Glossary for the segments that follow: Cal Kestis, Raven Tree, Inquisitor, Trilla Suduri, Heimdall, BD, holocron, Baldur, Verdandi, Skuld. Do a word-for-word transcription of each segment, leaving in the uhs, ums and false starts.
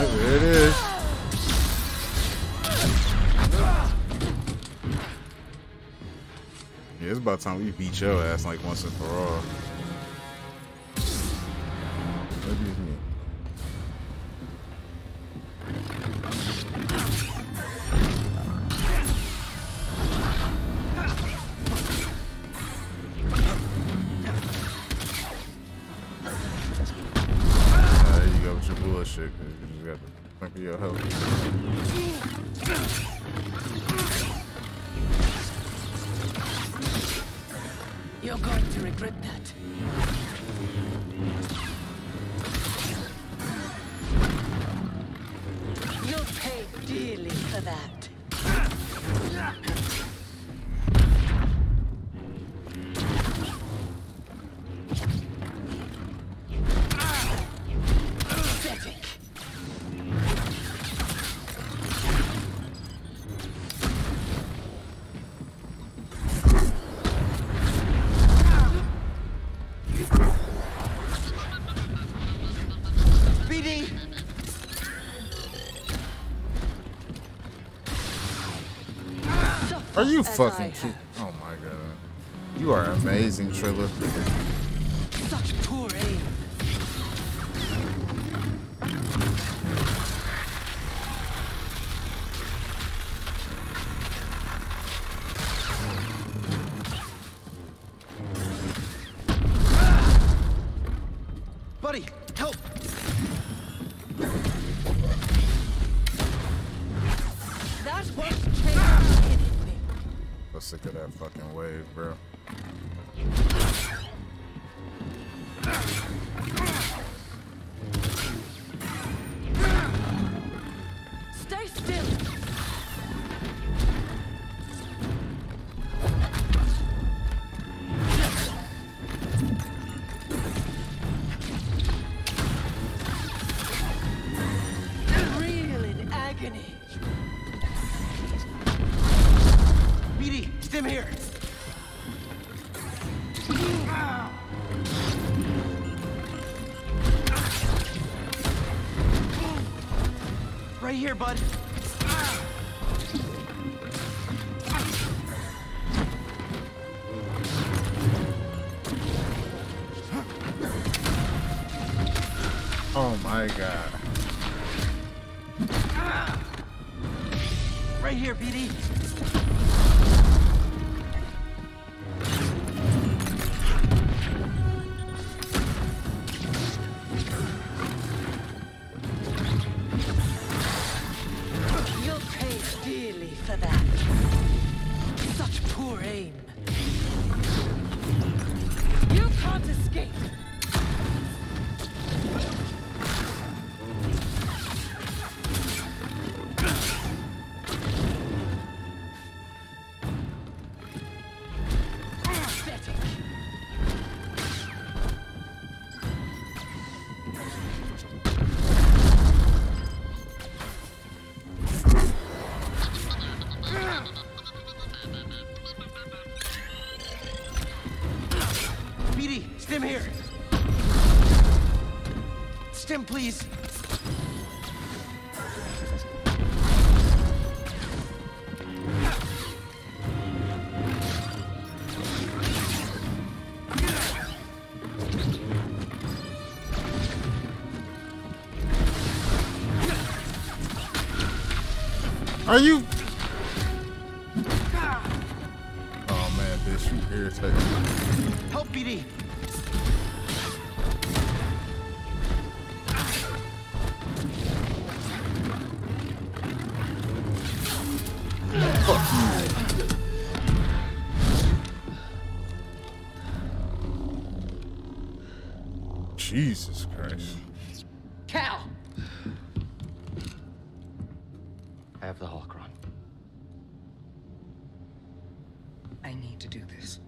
Oh, there it is. Yeah, it's about time we beat your ass like once and for all. Maybe it's me. Bullshit, cause you just got the fuck of your health. You're going to regret that. You'll pay dearly for that. Are you As fucking cute? Oh my god. You are amazing, Trilla. Such poor aim. Buddy, help! That was changed. I'm sick of that fucking wave, bro. Stay still. Reel in agony. Stim here. Right here, bud. Oh my god. Right here, B D. For that. Such poor aim. You can't escape. Pathetic. Stim here. Stim, please. Are you? Oh man, bitch, you irritating. Help, B D. Jesus Christ. Cal! I have the holocron. I need to do this.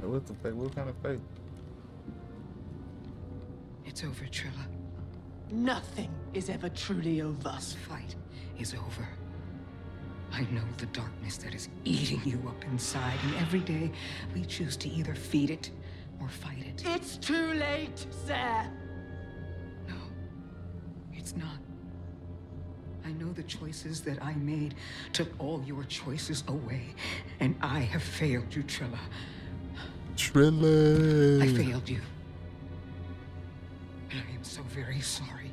Hey, what the fate? What kind of fate? It's over, Trilla. Nothing is ever truly over. This fight is over. I know the darkness that is eating you up inside, and every day we choose to either feed it or fight it. It's too late, sir! No, it's not. I know the choices that I made took all your choices away, and I have failed you, Trilla. Trilla! I failed you. And I am so very sorry.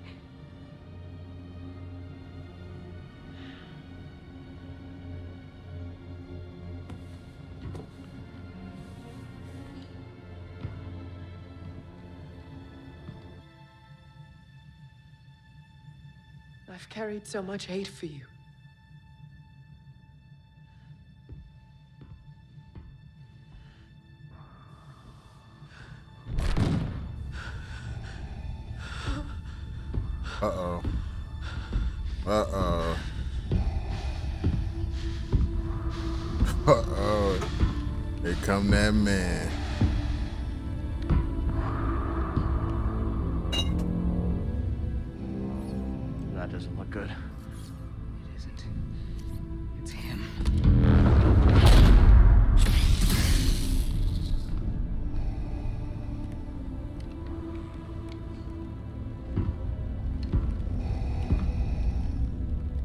I've carried so much hate for you. Uh-oh. Uh-oh. Uh-oh. Here come that man. That doesn't look good. It isn't. It's him.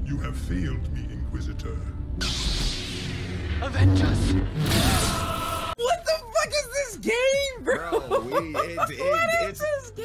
You have failed me, Inquisitor. Avenge us! What the fuck is this game, bro? Bro, we, it, it, what it, is it's, this game?